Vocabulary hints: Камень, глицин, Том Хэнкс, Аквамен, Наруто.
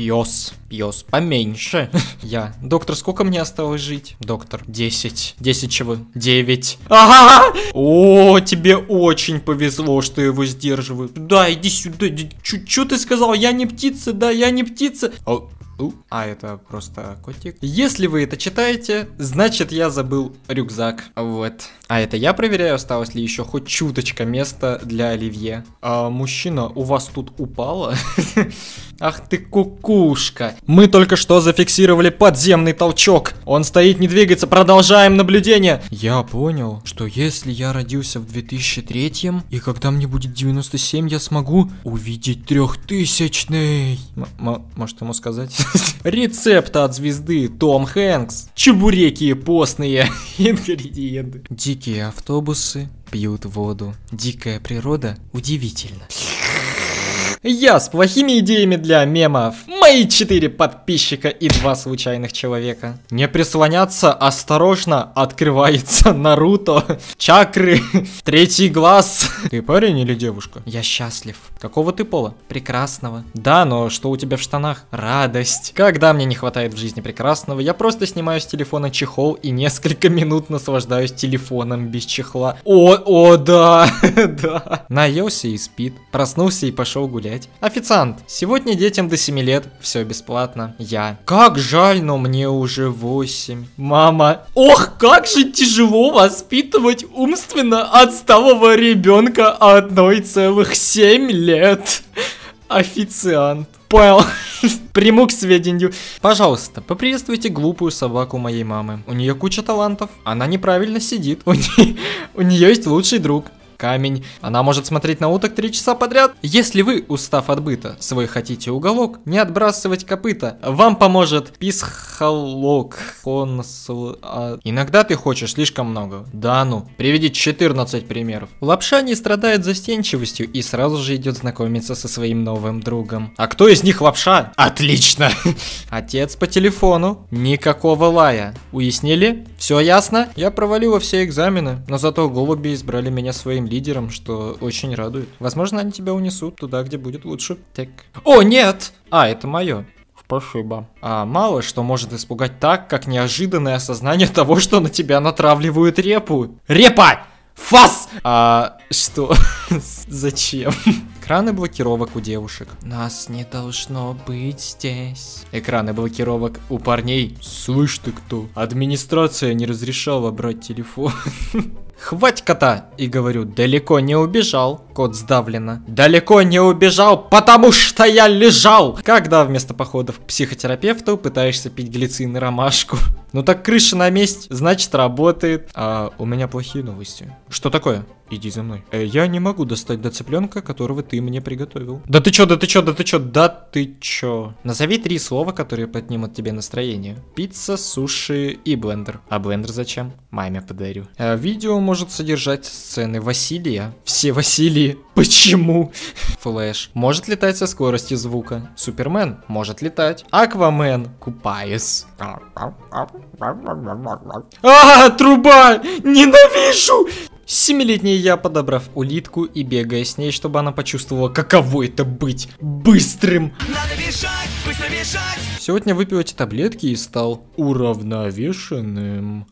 Пьёс, поменьше. Я. Доктор, сколько мне осталось жить? Доктор, 10. 10 чего? 9. Ага! О, тебе очень повезло, что его сдерживают. Да, иди сюда. Чё ты сказал? Я не птица, да, я не птица. А, это просто котик. Если вы это читаете, значит я забыл рюкзак. Вот. А это я проверяю, осталось ли еще хоть чуточка места для Оливье. А, мужчина, у вас тут упало? Ах ты кукушка. Мы только что зафиксировали подземный толчок. Он стоит, не двигается. Продолжаем наблюдение. Я понял, что если я родился в 2003-м, и когда мне будет 97, я смогу увидеть 3000-й. Может ему сказать? Рецепт от звезды Том Хэнкс. Чебуреки постные. Ингредиенты. Дикие автобусы пьют воду. Дикая природа удивительна. Я с плохими идеями для мемов. Мои 4 подписчика и 2 случайных человека. Не прислоняться, осторожно, открывается Наруто. Чакры, третий глаз. Ты парень или девушка? Я счастлив. Какого ты пола? Прекрасного. Да, но что у тебя в штанах? Радость. Когда мне не хватает в жизни прекрасного, я просто снимаю с телефона чехол и несколько минут наслаждаюсь телефоном без чехла. О, да, да. Наелся и спит. Проснулся и пошел гулять. Официант. Сегодня детям до 7 лет. Все бесплатно. Я. Как жаль, но мне уже 8. Мама. Ох, как же тяжело воспитывать умственно отсталого ребенка 1,7 лет. Официант. Понял. Приму к сведению. Пожалуйста, поприветствуйте глупую собаку моей мамы. У нее куча талантов. Она неправильно сидит. У нее есть лучший друг. Камень. Она может смотреть на уток 3 часа подряд. Если вы, устав от быта, свой хотите уголок, не отбрасывать копыта. Вам поможет психолог. Иногда ты хочешь слишком много. Да ну, приведи 14 примеров. Лапша не страдает застенчивостью и сразу же идет знакомиться со своим новым другом. А кто из них лапша? Отлично! Отец по телефону. Никакого лая. Уяснили? Все ясно? Я провалила все экзамены, но зато голуби избрали меня своим лидером, что очень радует. Возможно, они тебя унесут туда, где будет лучше. Так. О, нет! А, это мое. Спасибо. А мало что может испугать так, как неожиданное осознание того, что на тебя натравливают репу. Репа! Фас! А что? Зачем? Экраны блокировок у девушек. Нас не должно быть здесь. Экраны блокировок у парней. Слышь ты кто? Администрация не разрешала брать телефон. Хвать кота! И говорю, далеко не убежал. Кот сдавленно. Далеко не убежал, потому что я лежал! Когда вместо походов к психотерапевту пытаешься пить глицин и ромашку? Ну так крыша на месте, значит работает. А у меня плохие новости. Что такое? Иди за мной. Я не могу достать до цыпленка, которого ты мне приготовил. Да ты чё, да ты чё, да ты чё, да ты чё? Назови 3 слова, которые поднимут тебе настроение. Пицца, суши и блендер. А блендер зачем? Маме подарю. Видео может содержать сцены Василия. Все Василии. Почему? Флэш. Может летать со скоростью звука. Супермен. Может летать. Аквамен. Купаюсь. А, труба! Ненавижу! 7-летний я, подобрав улитку и бегая с ней, чтобы она почувствовала, каково это быть быстрым. Надо бежать, быстро бежать. Сегодня выпивайте таблетки и стал уравновешенным.